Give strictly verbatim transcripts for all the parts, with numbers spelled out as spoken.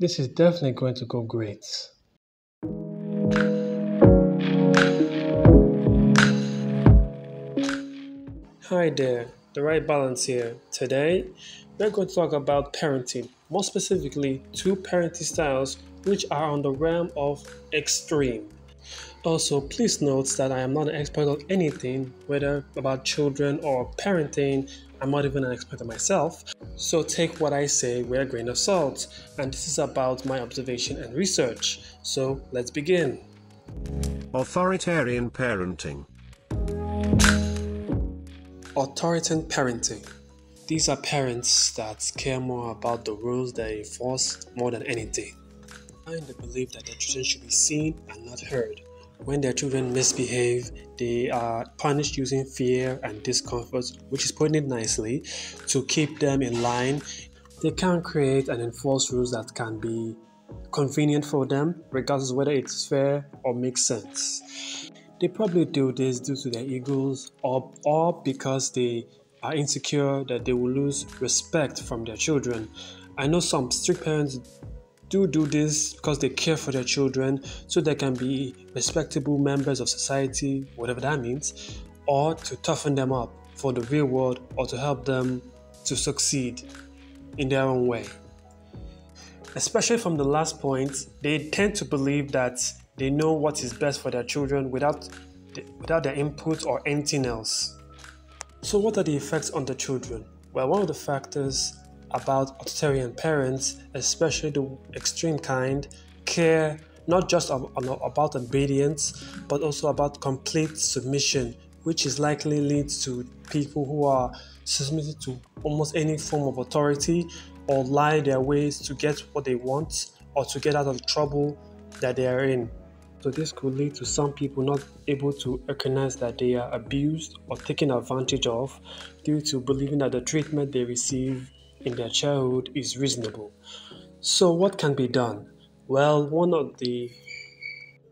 This is definitely going to go great. Hi there, The Right Balance here. Today, we're going to talk about parenting, more specifically two parenting styles which are on the realm of extreme. Also, please note that I am not an expert on anything, whether about children or parenting. I'm not even an expert myself, so take what I say with a grain of salt, and this is about my observation and research. So let's begin. Authoritarian parenting. Authoritarian parenting. These are parents that care more about the rules they enforce more than anything. I in the belief that their children should be seen and not heard. When their children misbehave, they are punished using fear and discomfort, which is putting it nicely, to keep them in line. They can create and enforce rules that can be convenient for them, regardless of whether it's fair or makes sense. They probably do this due to their egos or, or because they are insecure that they will lose respect from their children. I know some strict parents do do this because they care for their children so they can be respectable members of society, whatever that means, or to toughen them up for the real world or to help them to succeed in their own way. Especially from the last point, they tend to believe that they know what is best for their children without, without their input or anything else. So what are the effects on the children? Well, one of the factors about authoritarian parents, especially the extreme kind, care not just about obedience but also about complete submission, which is likely leads to people who are submitted to almost any form of authority or lie their ways to get what they want or to get out of the trouble that they are in. So this could lead to some people not able to recognize that they are abused or taken advantage of due to believing that the treatment they receive in their childhood is reasonable. So what can be done? Well, one of the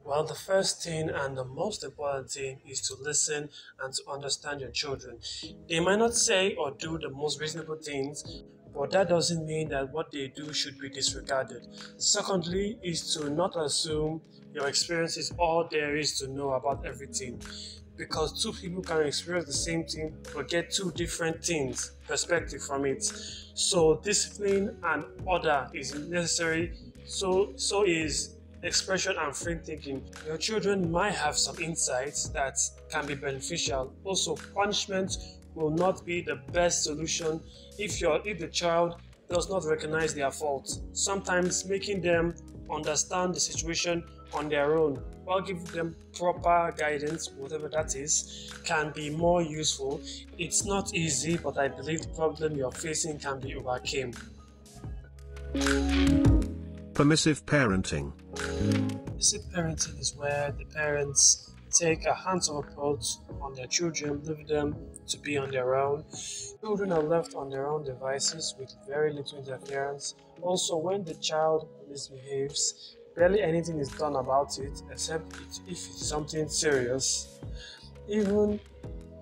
well, the first thing and the most important thing is to listen and to understand your children. They might not say or do the most reasonable things, but that doesn't mean that what they do should be disregarded. Secondly, is to not assume your experience is all there is to know about everything, because two people can experience the same thing but get two different things, perspective from it. So discipline and order is necessary, so, so is expression and free thinking. Your children might have some insights that can be beneficial. Also, punishment will not be the best solution if, you're, if the child does not recognize their faults. Sometimes making them understand the situation on their own while giving them proper guidance, whatever that is, can be more useful. It's not easy, but I believe the problem you're facing can be overcome. Permissive parenting. Permissive parenting is where the parents take a hands-on approach on their children, leaving them to be on their own. Children are left on their own devices with very little interference. Also, when the child misbehaves, barely anything is done about it, except it, if it's something serious. Even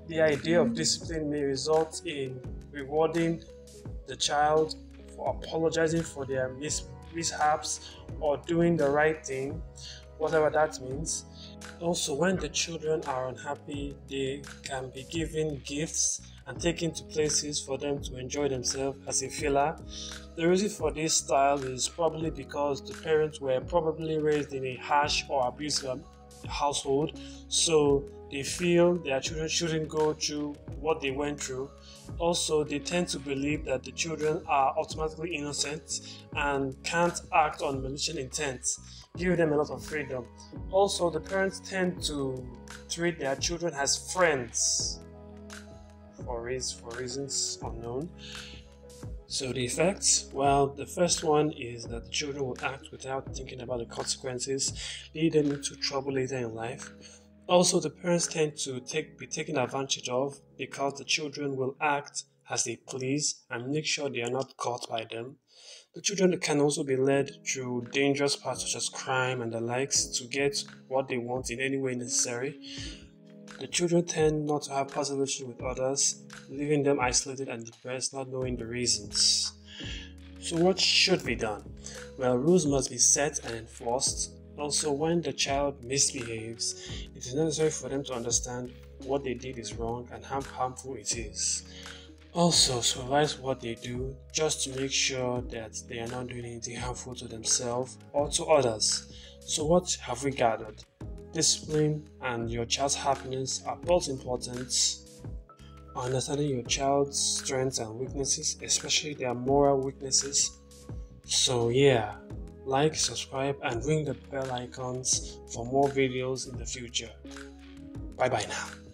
the idea of discipline may result in rewarding the child for apologizing for their mis mishaps or doing the right thing, whatever that means. Also, when the children are unhappy, they can be given gifts and taken to places for them to enjoy themselves as a filler. The reason for this style is probably because the parents were probably raised in a harsh or abusive household, so they feel their children shouldn't go through what they went through. Also, they tend to believe that the children are automatically innocent and can't act on malicious intent, giving them a lot of freedom. Also, the parents tend to treat their children as friends for reasons unknown. So the effects? Well, the first one is that the children will act without thinking about the consequences, leading them into trouble later in life. Also, the parents tend to take, be taken advantage of because the children will act as they please and make sure they are not caught by them. The children can also be led through dangerous paths such as crime and the likes to get what they want in any way necessary. The children tend not to have positive relations with others, leaving them isolated and depressed, not knowing the reasons. So what should be done? Well, rules must be set and enforced. Also, when the child misbehaves, it is necessary for them to understand what they did is wrong and how harmful it is. Also, supervise what they do, just to make sure that they are not doing anything harmful to themselves or to others. So what have we gathered? Discipline and your child's happiness are both important. Understanding your child's strengths and weaknesses, especially their moral weaknesses. So yeah, like, subscribe and ring the bell icons for more videos in the future. Bye bye now.